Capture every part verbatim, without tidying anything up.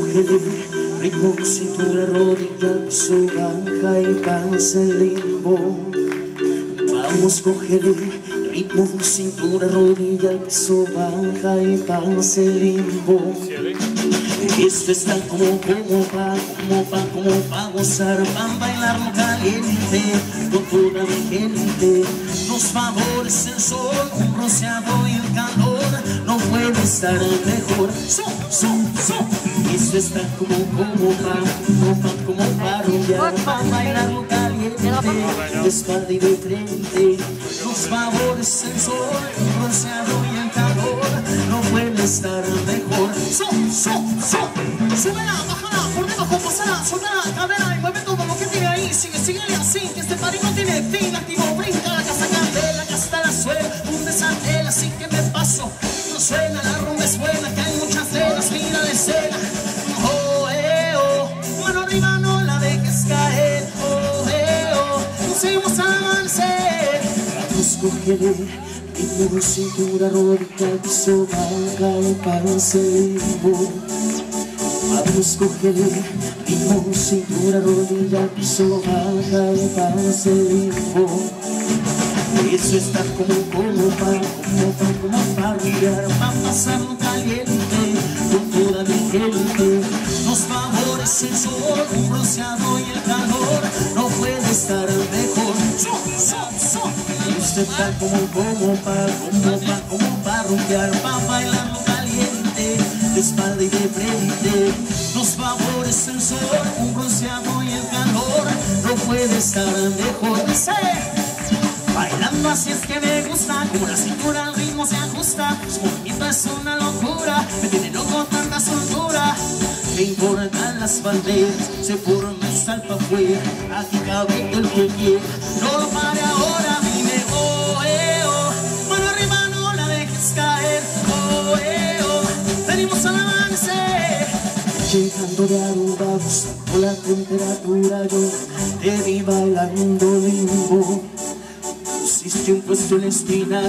cógele, ritmo, cintura, rodilla, su banca y danza el limbo. Vamos, cógele, ritmo, cintura, rodilla, su banca y danza el limbo. Esto es tan como, como va, como va, como va a gozar, va a bailar caliente con toda mi gente. Nos favorece el sol, un bronceado y el calor, no puede estar mejor. So, so, so. Esto es tan como, como va, como va, como va a rumbear, va a bailar caliente, de espalda y de frente. Nos favorece el sol, un bronceado y el calor, no puede estar mejor. So, so, so. Súbela, bájala, por debajo, pasala, soltala, cabela y mueve todo lo que tiene ahí. Sigue, síguele así, que este party no tiene fin. Activo, brinca, la casa candela, que hasta la suela, un desandel, así que me paso. No suena, la rumba es buena, que hay muchas velas, mira la escena. Oh, eh, oh, mano arriba, no la dejes caer. Oh, eh, oh, conseguimos avanzar. Vamos, cógele, ritmo, cintura, rodilla, piso, banca y paseo. Vamos, cógele, ritmo, cintura, rodilla, piso, baja y pase el limbo. Eso está como, como va, como va, como va a brillar, va a pasarlo caliente con toda mi gente. Nos favorece el sol, un bronceado y el calor, no puede estar mejor. Esto está como, como va, como va, como va a rumbear, va a bailarlo caliente, de espalda y de frente. Nos favorece el sol, un bronceado y el calor, no puede estar mejor. Dice, bailando así es que me gusta, como la cintura al ritmo se ajusta, su movimiento es una locura, me tiene loco tanta soltura. Me importan las banderas, se forma el salpa afuera, aquí cabiendo el que quiera, no lo pare ahora, dime oh, eh, oh, mano arriba no la dejes caer, oh, eh, oh, venimos al amanecer. Llegando de Aruba, buscando la temperatura, yo te vi bailando limbo. Pusiste un puesto en la esquina,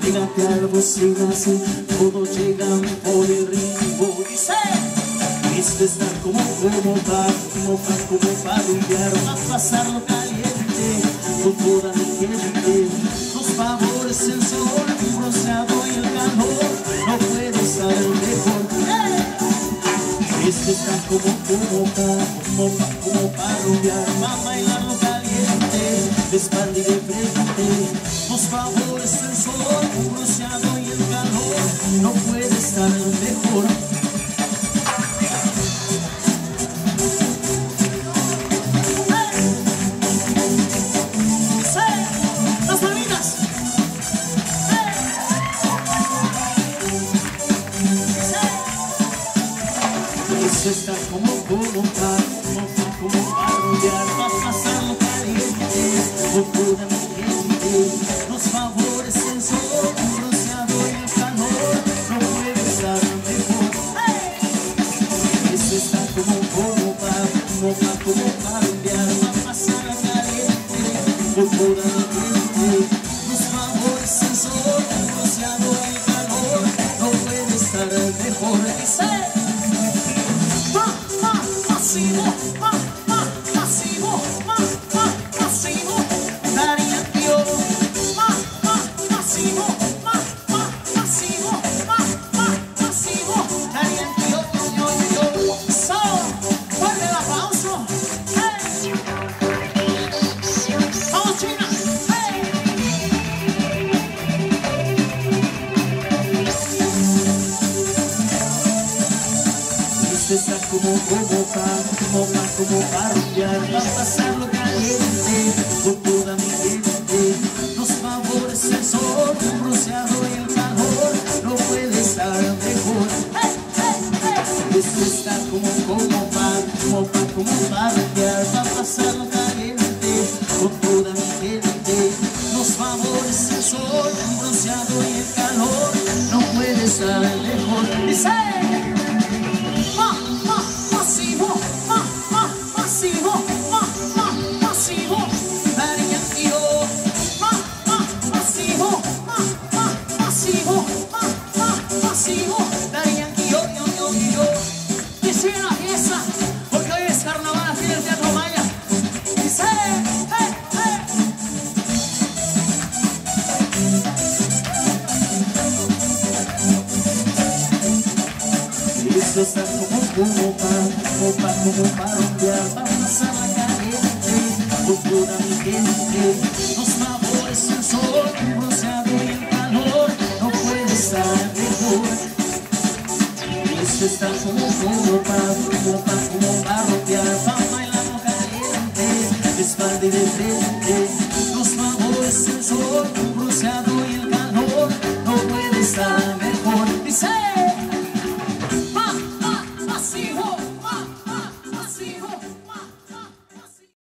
pégate a la bocina, así todos llegan por el ritmo. Dice, esto está como, como va, como va, como va a brillar, va a pasarlo caliente con toda mi gente. Los favores, el sol, un bronceado y el calor, no puede estar mejor. Esto está como, como va, como va, como va a rumbear, va a bailarlo caliente, de espalda y de frente. Nos favorece el sol, un bronceado y el calor, no puede estar mejor. Está como, como va, como va, como va a rodear, va a pasarlo caliente con toda mi gente. Nos favorece el sol, un bronceado y el calor, no puede estar mejor. Eso está como, como va, como va, como va a rodear, va a pasarlo caliente con toda mi gente. Nos favorece el sol, un bronceado y el calor, no puede estar mejor. Pasivo, ma, ma, pasivo, ma, ma, pasivo, daría tío. Ma, ma, pasivo, ma, ma, pasivo, ma, ma, pasivo, daría tío, yo, yo, yo. So, ponle la pausa. Hey. Vamos, China. Hey. Esto está como, como va, como va, como va a rumbear, va a pasarlo caliente con toda mi gente. Nos favorece el sol, un bronceado y el calor, no puede estar mejor. Hey, hey, hey. Esto está como, como va, como va, como va a rumbear, va a pasarlo caliente con toda mi gente. Nos favorece el sol, un bronceado y el calor, no puede estar mejor. Dice, pasivo, ma, ma, pasivo, daría yo, yo, yo, yo. Quisiera. Estás como como para, como para rompear. Vamos a la caliente, procura mi gente. Los favores un sol, un bronceado y el calor. No puede estar mejor. Esto está como como para, como para, como para rompear. Vamos bailando caliente, de espalda y de frente. Los favores un sol, un bronceado y el calor. No puede estar mejor. Dice.